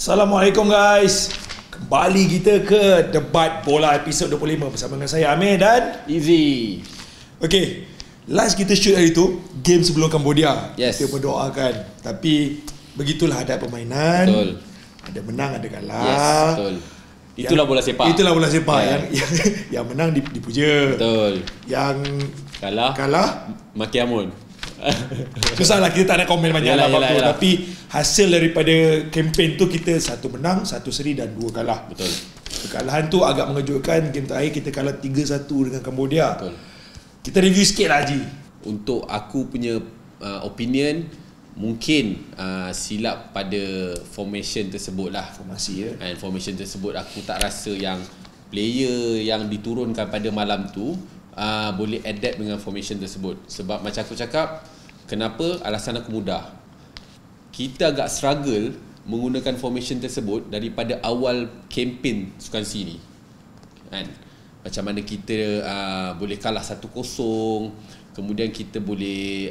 Assalamualaikum guys. Kembali kita ke Debat Bola episod 25 bersama dengan saya Amir dan Izzy. Okay, last kita shoot hari tu game sebelum Cambodia. Yes. Kita berdoakan. Tapi begitulah ada permainan. Betul. Ada menang, ada kalah. Yes, betul. Itulah bola sepak. Itulah bola sepak. Yeah. Yang menang dipuja. Betul. Yang kalah maki amun. Susahlah, kita tak nak komen banyak apa-apa. Tapi hasil daripada kempen tu kita satu menang, satu seri dan dua kalah. Betul. Kekalahan tu agak mengejutkan. Game terakhir kita kalah 3-1 dengan Cambodia. Betul. Kita review sikit lah Haji. Untuk aku punya opinion, mungkin silap pada formation tersebut lah. Formasi ya. And formation tersebut aku tak rasa yang player yang diturunkan pada malam tu boleh adapt dengan formation tersebut. Sebab macam aku cakap, kenapa alasan aku mudah. Kita agak struggle menggunakan formation tersebut daripada awal kempen Sukan SEA ni kan? Macam mana kita boleh kalah 1-0, kemudian kita boleh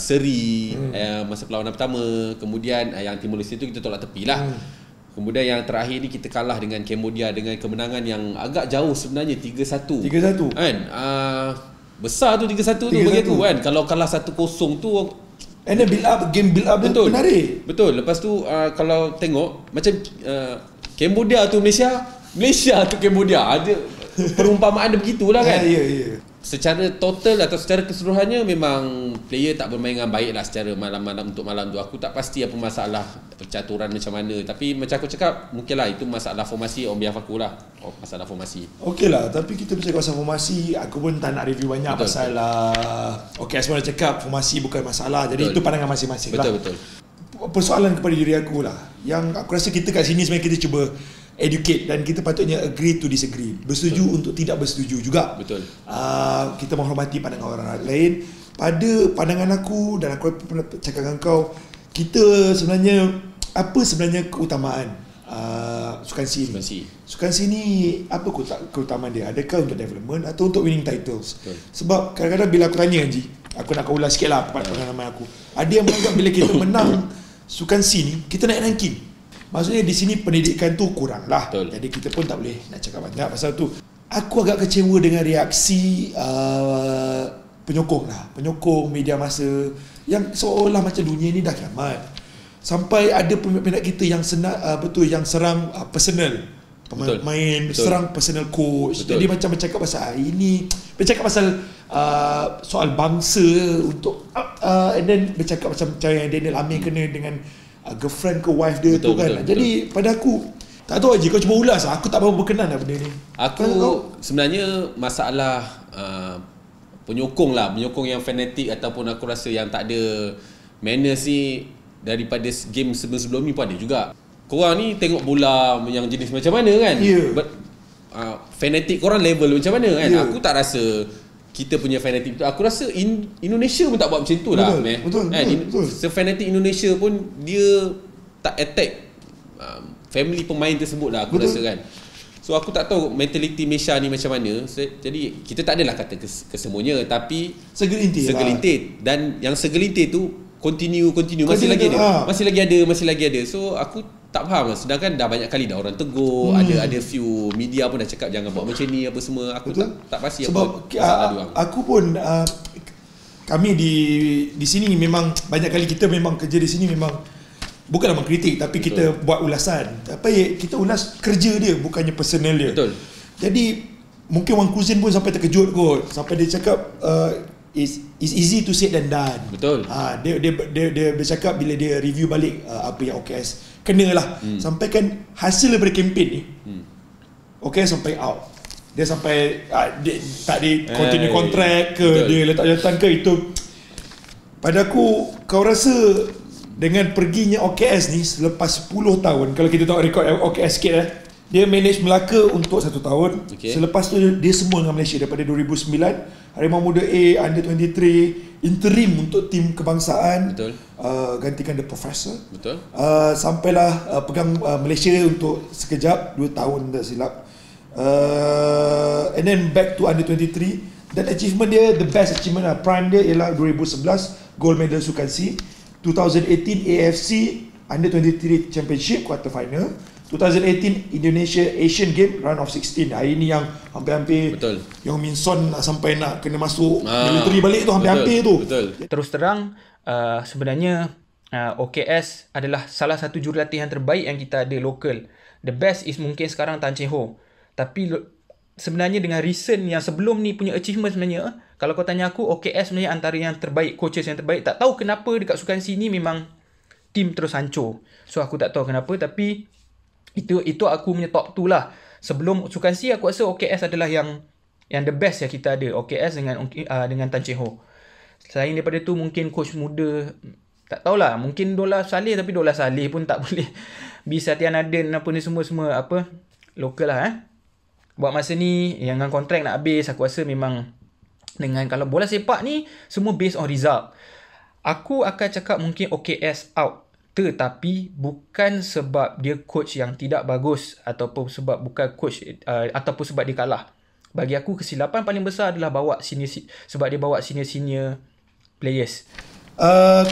seri masa perlawanan pertama, kemudian yang Timor Leste tu kita tolak tepi lah. Kemudian yang terakhir ni kita kalah dengan Kemboja dengan kemenangan yang agak jauh sebenarnya 3-1. 3-1. Kan? Besar tu 3-1 tu bagi aku kan. Kalau kalah 1-0 tu and then build up betul. Menarik. Betul. Lepas tu kalau tengok macam Kemboja tu Malaysia tu Kemboja. Ada perumpamaan dia begitulah kan. Ya. Secara total atau secara keseluruhannya memang player tak bermain dengan baik lah secara malam-malam untuk malam tu. Aku tak pasti apa masalah percaturan macam mana, tapi macam aku cakap mungkin lah itu masalah formasi. Orang biar aku lah masalah formasi. Okey lah, tapi kita bercakap pasal formasi aku pun tak nak review banyak. Betul, pasal okey Asma dah cakap formasi bukan masalah. Jadi betul, itu pandangan masing-masing lah. Betul. Persoalan kepada diri aku lah, yang aku rasa kita kat sini sebenarnya kita cuba educate dan kita patutnya agree to disagree. Bersetuju betul, untuk tidak bersetuju juga. Betul. Kita menghormati pandangan orang lain. Pada pandangan aku dan aku pernah cakap dengan kau, kita sebenarnya apa sebenarnya keutamaan Sukan SEA ni? Sukan SEA ni apa keutamaan dia? Adakah untuk development atau untuk winning titles? Betul. Sebab kadang-kadang bila aku tanya Haji, aku nak kau ulas sikit lah pengalaman aku. Ada yang menganggap bila kita menang Sukan SEA ni, kita naik ranking. Maksudnya di sini pendidikan tu kurang lah. Betul. Jadi kita pun tak boleh nak cakap banyak pasal tu. Aku agak kecewa dengan reaksi penyokong lah, penyokong media masa yang seolah macam dunia ni dah kiamat. Sampai ada peminat kita yang yang serang personal pemain, serang personal coach. Betul. Jadi macam bercakap pasal hari ini, bercakap pasal soal bangsa untuk and then bercakap macam yang Daniel Amir kena dengan girlfriend ke wife dia betul, tu kan. Betul, jadi betul, pada aku tak tahu Haji, kau cuba ulas. Aku tak berapa berkenan lah benda ni. Aku sebenarnya masalah penyokong lah, penyokong yang fanatik ataupun aku rasa yang tak ada manners ni daripada game sebelum-sebelum ni pun ada juga. Korang ni tengok bola yang jenis macam mana kan. Yeah. But, fanatik korang level macam mana kan. Yeah. Aku tak rasa kita punya fanatik tu, aku rasa Indonesia pun tak buat macam tu lah. Betul. Sefanatik Indonesia pun dia tak attack family pemain tersebut lah aku betul, rasa kan. So aku tak tahu mentaliti Malaysia ni macam mana. Jadi kita tak adalah kata kesemuanya, tapi segelintir lah. Dan yang segelintir tu continue masih lagi ada. So aku tak faham, sedangkan dah banyak kali dah orang tegur, ada few media pun dah cakap jangan buat macam ni apa semua. Aku betul, tak pasti sebab apa aku pun kami di sini memang banyak kali kita memang kerja di sini memang bukanlah mengkritik, tapi betul, kita buat ulasan kita ulas kerja dia bukannya personal dia. Betul. Jadi mungkin Wan Kuzin pun sampai terkejut kot, sampai dia cakap It's easy to say than done. Betul. Dia bercakap bila dia review balik apa yang OKS kenalah. Sampaikan hasil daripada kempen ni. OKS sampai out. Dia sampai dia tak di continue contract ke betul, dia letak jantan ke itu. Pada aku kau rasa dengan perginya OKS ni selepas 10 tahun, kalau kita tengok rekod OKS sikit dia manage Melaka untuk 1 tahun. Okay. Selepas tu dia semua dengan Malaysia daripada 2009, Harimau Muda A, Under-23, interim untuk tim kebangsaan. Betul. Gantikan The Professor. Betul. Sampailah pegang Malaysia untuk sekejap 2 tahun tak silap. And then back to Under-23 dan achievement dia the best achievement prime dia ialah 2011 gold medal Sukan SEA, 2018 AFC Under-23 Championship quarter final, 2018 Indonesia Asian Games round of 16. Hari ni yang hampir-hampir Yang Min Son nak sampai nak kena masuk military balik tu, hampir-hampir tu. Betul. Terus terang sebenarnya OKS adalah salah satu jurulatih yang terbaik yang kita ada lokal. The best is mungkin sekarang Tan Cheng Hoe. Tapi sebenarnya dengan recent yang sebelum ni punya achievement sebenarnya, kalau kau tanya aku, OKS sebenarnya antara yang terbaik, coaches yang terbaik. Tak tahu kenapa dekat Sukan SEA ni memang tim terus hancur. So aku tak tahu kenapa, tapi itu aku punya top 2 lah. Sebelum Sukan SEA aku rasa OKS adalah yang the best yang kita ada. OKS dengan Tan Cheng Hoe. Selain daripada tu mungkin coach muda, tak tahulah, mungkin Dollar Saleh, tapi Dollar Saleh pun tak boleh. Bisa Tianaden apa ni semua apa lokal lah. Buat masa ni yang dengan kontrak nak habis, aku rasa memang dengan kalau bola sepak ni semua based on result. Aku akan cakap mungkin OKS out, tetapi bukan sebab dia coach yang tidak bagus ataupun sebab bukan coach ataupun sebab dia kalah. Bagi aku kesilapan paling besar adalah bawa senior, sebab dia bawa senior-senior players.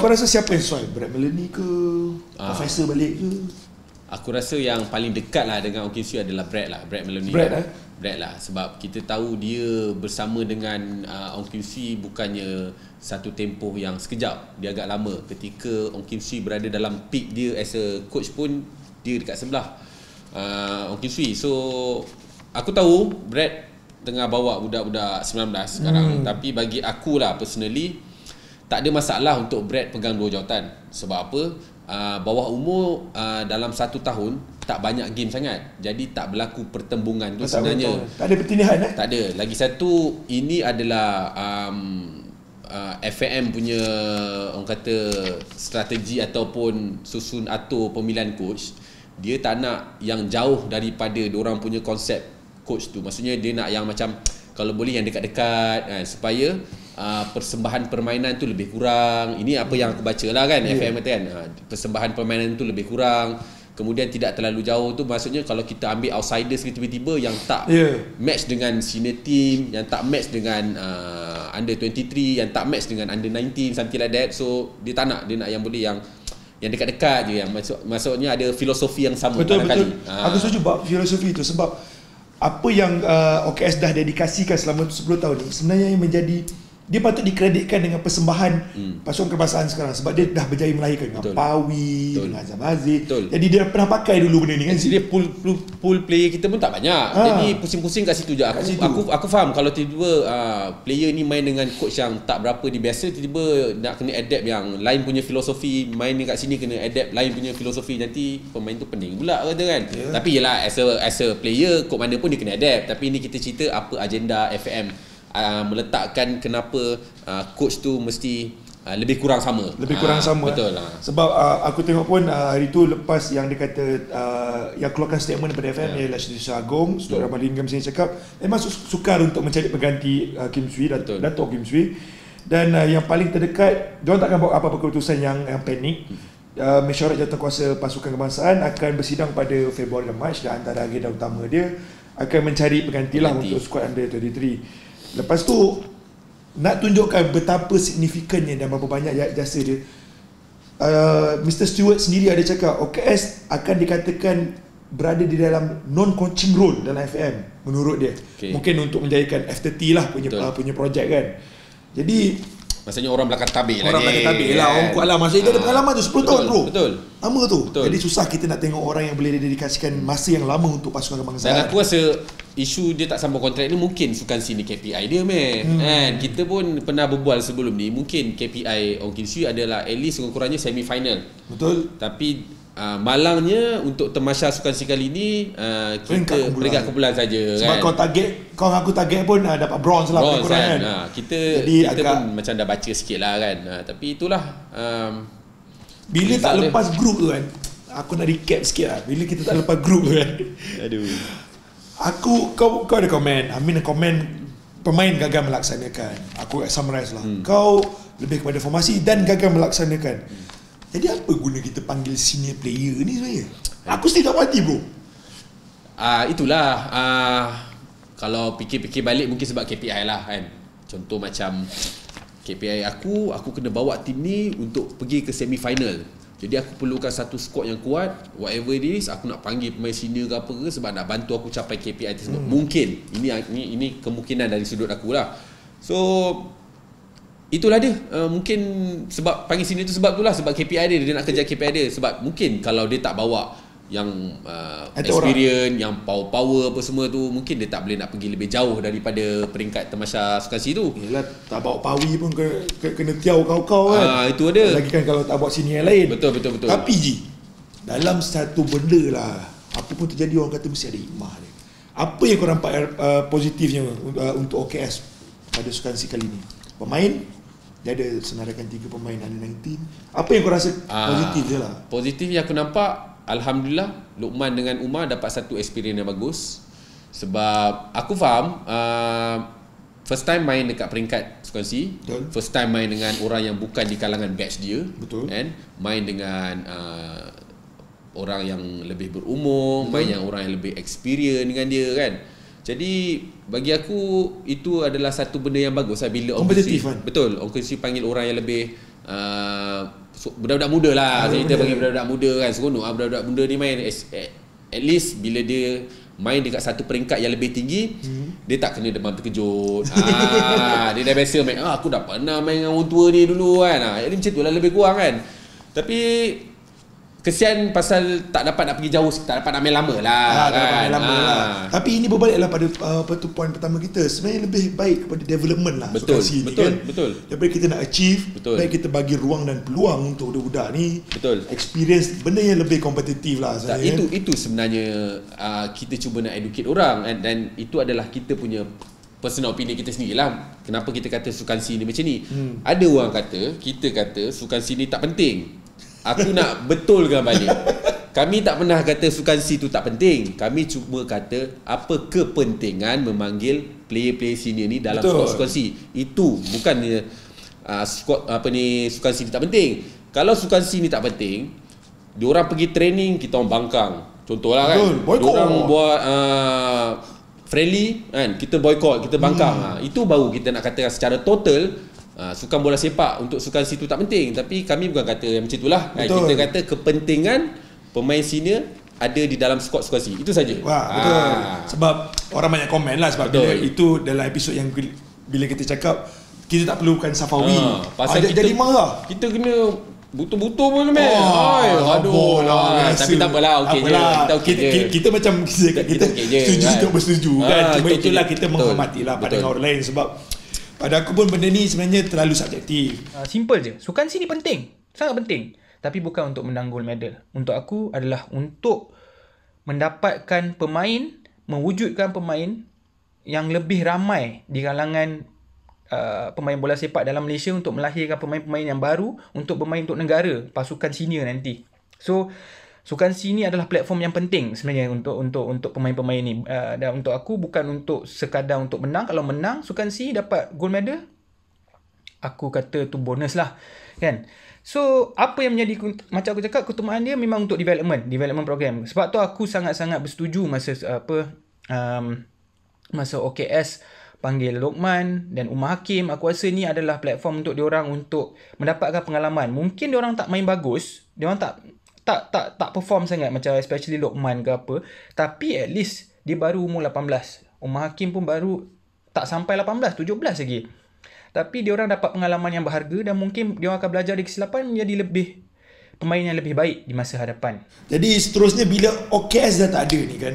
Kau rasa siapa yang soal? Brad Melody ke? Professor balik ke? Aku rasa yang paling dekat lah dengan Ong Kim Swee adalah Brad lah. Brad Melody. Brad lah, sebab kita tahu dia bersama dengan Ong Kim Swee bukannya satu tempoh yang sekejap. Dia agak lama. Ketika Ong Kim Swee berada dalam peak dia as a coach pun, dia dekat sebelah Ong Kim Swee. So aku tahu Brad tengah bawa budak-budak 19 sekarang. Tapi bagi aku lah personally, tak ada masalah untuk Brad pegang dua jawatan. Sebab apa? Bawah umur dalam satu tahun tak banyak game sangat. Jadi tak berlaku pertembungan tu sebenarnya. Tak ada pertinihan eh? Tak ada. Lagi satu, ini adalah FAM punya orang kata strategi ataupun susun atur pemilihan coach. Dia tak nak yang jauh daripada diorang punya konsep coach tu. Maksudnya dia nak yang macam kalau boleh yang dekat-dekat supaya persembahan permainan tu lebih kurang. Ini apa yang aku baca lah kan, FAM kata kan, persembahan permainan tu lebih kurang, kemudian tidak terlalu jauh tu. Maksudnya kalau kita ambil outsiders tiba-tiba yang tak match dengan senior team, yang tak match dengan under 23, yang tak match dengan under 19, something like that. So dia tak nak, dia nak yang boleh yang dekat-dekat je, yang maksudnya ada filosofi yang sama. Betul. Aku setuju bab filosofi tu, sebab apa yang OKS dah dedikasikan selama 10 tahun ni sebenarnya yang menjadi, dia patut dikreditkan dengan persembahan pasukan kebangsaan sekarang, sebab dia dah berjaya melahirkan dengan Pawi, dengan Azam Aziz. Jadi dia pernah pakai dulu benda ni kan. Jadi pool player kita pun tak banyak. Jadi pusing-pusing kat situ je. Aku faham kalau tiba-tiba player ni main dengan coach yang tak berapa dia biasa, tiba-tiba nak kena adapt yang lain punya filosofi, main dekat sini kena adapt lain punya filosofi, nanti pemain tu pening pula kata kan. Tapi yelah, as a player kot mana pun dia kena adapt. Tapi ni kita cerita apa agenda FAM meletakkan kenapa coach tu mesti lebih kurang sama. Lebih kurang sama. Betul lah. Sebab aku tengok pun hari tu lepas yang dia kata yang keluarkan statement daripada FM ialah Syedisha Agong, Stewart Ramalingam sini cakap memang sukar untuk mencari pengganti Kim Swee, Dato' Kim Swee. Dan yang paling terdekat, diorang takkan buat apa-apa keputusan yang panik. Mesyuarat Jawatankuasa Pasukan Kebangsaan akan bersidang pada Februari dan Mac, dan antara agenda utama dia akan mencari pengganti lah untuk skuad under 23. Lepas tu nak tunjukkan betapa signifikannya dan berapa banyak jasa dia, Mr. Stewart sendiri ada cakap OKS akan dikatakan berada di dalam non-coaching role dalam FM menurut dia. Mungkin untuk menjayakan FTT lah punya projek kan. Jadi maksudnya orang belakang tabir lah ni. Orang belakang tabir lah, orang kuat lah. Maksudnya dia ada pengalaman tu 10 tahun bro. Lama tu. Jadi susah kita nak tengok orang yang boleh dedikasikan masa yang lama untuk pasukan kebangsaan. Dan aku rasa isu dia tak sambung kontrak ni mungkin Sukan SEA ni KPI dia man. Kita pun pernah berbual sebelum ni, mungkin KPI Ong Kim Swee adalah at least kurang-kurangnya semi-final. Tapi malangnya untuk Temasya Sukan SEA kali ni kita peringkat kumpulan saja. Sebab kau target, kau aku target pun dapat bronze lah kan. Kita agak pun macam dah baca sikit lah kan. Tapi itulah bila tak lepas group tu kan. Aku nak recap sikit lah, bila kita tak lepas group tu kan. Kau ada komen, Amin ada komen pemain gagal melaksanakan. Aku summarize lah. Kau lebih kepada formasi dan gagal melaksanakan. Jadi apa guna kita panggil senior player ni sebenarnya? Aku still tak puas hati bro. Itulah. Kalau fikir-fikir balik mungkin sebab KPI lah kan. Contoh macam KPI aku kena bawa tim ni untuk pergi ke semi final. Jadi aku perlukan satu squad yang kuat, whatever it is. Aku nak panggil pemain senior ke apa ke, sebab nak bantu aku capai KPI tersebut. Mungkin ini kemungkinan dari sudut aku lah. So itulah dia, mungkin sebab panggil senior tu, sebab itulah, sebab KPI dia, dia nak kerja KPI dia. Sebab mungkin kalau dia tak bawa yang experience, yang power-power apa semua tu, mungkin dia tak boleh nak pergi lebih jauh daripada peringkat termasya Sukan SEA tu. Yelah, tak bawa Pawi pun kena tiaw kau-kau kan. Itu ada. Lagikan kalau tak bawa senior yang lain. Betul. Tapi Ji, dalam satu benda lah, apa pun terjadi, orang kata mesti ada hikmah dia. Apa yang kau nampak positifnya untuk OKS pada Sukan SEA kali ni? Pemain, dia ada senaraikan 3 pemain under-19. Apa yang kau rasa positif je lah? Positif yang aku nampak, alhamdulillah, Luqman dengan Umar dapat satu experience yang bagus. Sebab aku faham, first time main dekat peringkat Sukan SEA, first time main dengan orang yang bukan di kalangan batch dia. Betul. And main dengan orang yang lebih berumur. Betul. Main yang orang yang lebih experience dengan dia kan. Jadi bagi aku, itu adalah satu benda yang bagus lah, bila kompetitif kan? Betul, Ong Kim Swee panggil orang yang lebih budak-budak muda lah. Kita panggil budak-budak muda kan. Seronok lah budak-budak muda ni main. At least bila dia main dekat satu peringkat yang lebih tinggi, dia tak kena demam terkejut. Dia dah biasa main, aku dah pernah main dengan orang tua ni dulu kan. Jadi macam tu lah lebih kurang kan. Tapi kesian pasal tak dapat nak pergi jauh, tak dapat nak main lama lah, kan? Tapi ini berbaliklah pada pertumpuan pertama kita. Sebenarnya lebih baik kepada development lah. Betul. Daripada kita nak achieve, baik kita bagi ruang dan peluang untuk budak-budak ni. Betul. Experience benda yang lebih kompetitif lah. Itu sebenarnya kita cuba nak educate orang, dan itu adalah kita punya personal opinion kita sendiri lah. Kenapa kita kata Sukan SEA ni macam ni? Ada orang kata, kita kata Sukan SEA ni tak penting. Aku nak betulkan balik, kami tak pernah kata Sukan SEA tu tak penting. Kami cuma kata apa kepentingan memanggil player-player senior ni dalam Sukan SEA. Itu bukan Sukan SEA ni tak penting. Kalau Sukan SEA ni tak penting, diorang pergi training, kita orang bangkang. Contohlah kan, diorang buat friendly kan, kita boycott, kita bangkang. Itu baru kita nak katakan secara total sukan bola sepak untuk Sukan SEA tu tak penting. Tapi kami bukan kata yang macam itulah. Kita kata kepentingan pemain senior ada di dalam skuad Sukan SEA. Itu saja. Betul. Sebab orang banyak komen lah. Sebab itu dalam episod yang bila kita cakap kita tak perlukan Safawi, jadi marah. Kita kena butuh-butuh pun main. Tapi tak apalah, okey je. Kita macam kita setuju tak bersetuju kan. Cuma itulah kita menghormatilah pandangan orang lain. Sebab pada aku pun benda ni sebenarnya terlalu subjektif. Simple je, Sukan SEA ni penting, sangat penting. Tapi bukan untuk menang gold medal. Untuk aku adalah untuk mendapatkan pemain, mewujudkan pemain yang lebih ramai di kalangan pemain bola sepak dalam Malaysia, untuk melahirkan pemain-pemain yang baru untuk bermain untuk negara, pasukan senior nanti. So Sukan SEA ni adalah platform yang penting sebenarnya untuk pemain-pemain ni. Dan untuk aku bukan untuk sekadar untuk menang. Kalau menang Sukan SEA dapat gold medal, aku kata tu bonus lah kan. So apa yang menjadi, macam aku cakap, keutamaan dia memang untuk development program. Sebab tu aku sangat-sangat bersetuju masa masa OKS panggil Luqman dan Umar Hakim. Aku rasa ni adalah platform untuk diorang untuk mendapatkan pengalaman. Mungkin diorang tak main bagus, diorang tak perform sangat, macam especially Luqman ke apa, tapi at least dia baru umur 18. Umar Hakim pun baru tak sampai 18, 17 lagi. Tapi dia orang dapat pengalaman yang berharga, dan mungkin dia orang akan belajar dari kesilapan menjadi lebih pemain yang lebih baik di masa hadapan. Jadi seterusnya bila OKS dah tak ada ni kan,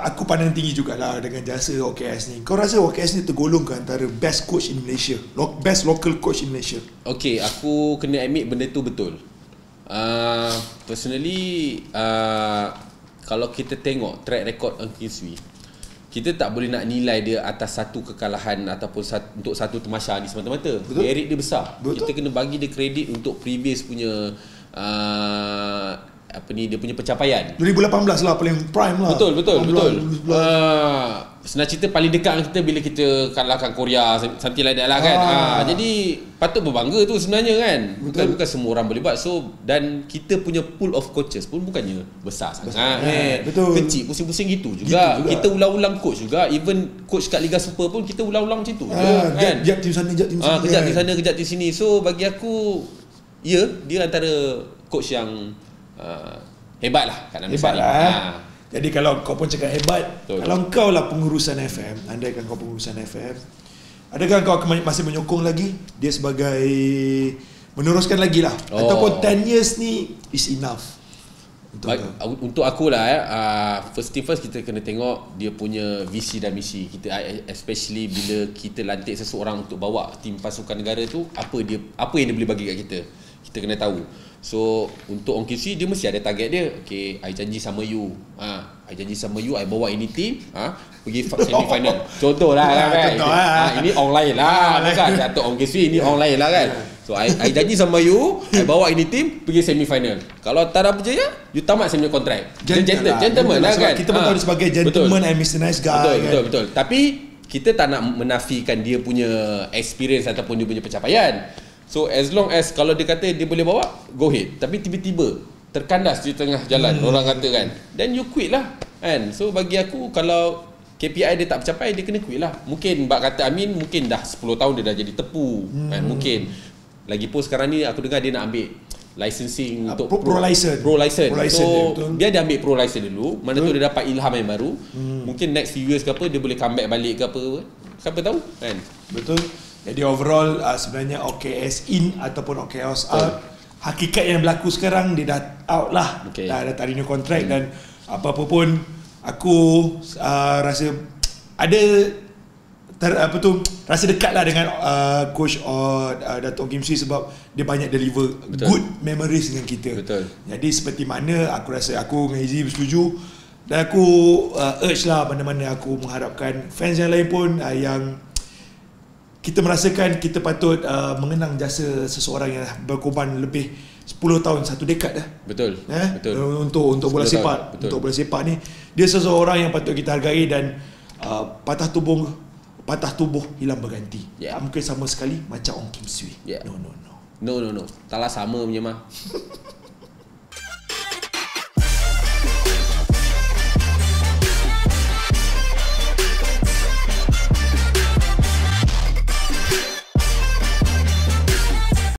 aku pandang tinggi jugalah dengan jasa OKS ni. Kau rasa OKS ni tergolong ke antara best coach in Malaysia, best local coach in Malaysia? Okay, aku kena admit benda tu betul. Personally, kalau kita tengok track record Ong Kim Swee, kita tak boleh nak nilai dia atas satu kekalahan ataupun untuk satu tamasya ni semata-mata. Merit dia besar. Kita kena bagi dia kredit untuk previous punya dia punya pencapaian. 2018 lah paling prime lah. Betul. Senang cerita paling dekat kita bila kita kalahkan Korea, something like that lah kan. Jadi patut berbangga tu sebenarnya kan. Bukan semua orang boleh buat. So dan kita punya pool of coaches pun bukannya besar sangat kan. Kecil, pusing-pusing gitu juga. Kita ulang-ulang coach juga. Even coach kat Liga Super pun kita ulang-ulang macam tu kan. Kejap tim sana, kejap tim sini. So bagi aku, ya, dia antara coach yang hebat lah kat dalam hebat lah. Jadi kalau kau pun cakap hebat, betul, kalau betul, kau lah pengurusan FM, andaikan kau pengurusan FM, adakah kau masih menyokong lagi dia sebagai meneruskan lagi lah, oh, ataupun 10 years ni is enough untuk untuk aku lah first kita kena tengok dia punya visi dan misi kita, especially bila kita lantik seseorang untuk bawa tim pasukan negara tu, apa yang dia boleh bagi kat kita, kita kena tahu. So untuk Ong Kim Swee, dia mesti ada target dia. Okay, I janji sama you, I janji sama you, I bawa ini team pergi semi-final. Contoh lah kan, ini online lah, bukan Dato' Ong Kim Swee, ini online lah kan. So I janji sama you, I bawa ini team pergi semi-final. Kalau tak ada berjaya, you tamat saya punya kontrak. Gentleman lah kan. Kita tahu sebagai gentleman and Mr. Nice Guy. Betul. Tapi kita tak nak menafikan dia punya experience ataupun dia punya pencapaian. So as long as kalau dia kata dia boleh bawa, go ahead. Tapi tiba-tiba terkandas di tengah jalan, orang kata kan, then you quit lah kan. So bagi aku, kalau KPI dia tak tercapai, dia kena quit lah. Mungkin Mbak kata Amin, mungkin dah 10 tahun dia dah jadi tepu kan, mungkin. Lagipun sekarang ni aku dengar dia nak ambil licensing untuk pro license. So dia ada ambil pro license dulu, mana tu dia dapat ilham yang baru. Mungkin next few years ke apa, dia boleh comeback balik ke apa, siapa tahu kan. Betul. Jadi overall sebenarnya OKS in ataupun OKS out, hakikat yang berlaku sekarang dia dah out lah, dah tak renew contract dan apa-apa pun aku rasa ada rasa dekat lah dengan coach Dato' Ong Kim Swee sebab dia banyak deliver good memories dengan kita. Jadi seperti mana aku rasa aku dengan Izzy bersetuju, dan aku urge lah mana-mana, aku mengharapkan fans yang lain pun yang kita merasakan kita patut mengenang jasa seseorang yang berkorban lebih 10 tahun, satu dekad dah. Betul. Untuk bola sepak, untuk bola sepak ni dia seseorang yang patut kita hargai, dan patah tubuh hilang berganti. Mungkin sama sekali macam Ong Kim Swee. No. Tak lah sama punya mah.